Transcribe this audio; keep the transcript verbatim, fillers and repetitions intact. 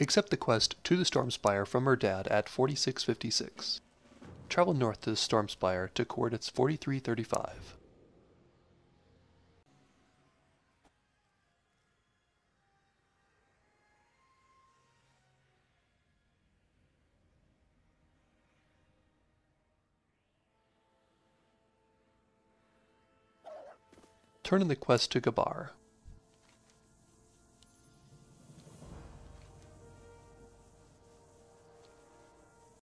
Accept the quest to the Stormspire from Mehrdad at forty-six fifty-six. Travel north to the Stormspire to coordinates forty-three thirty-five. Turn in the quest to Ghabar.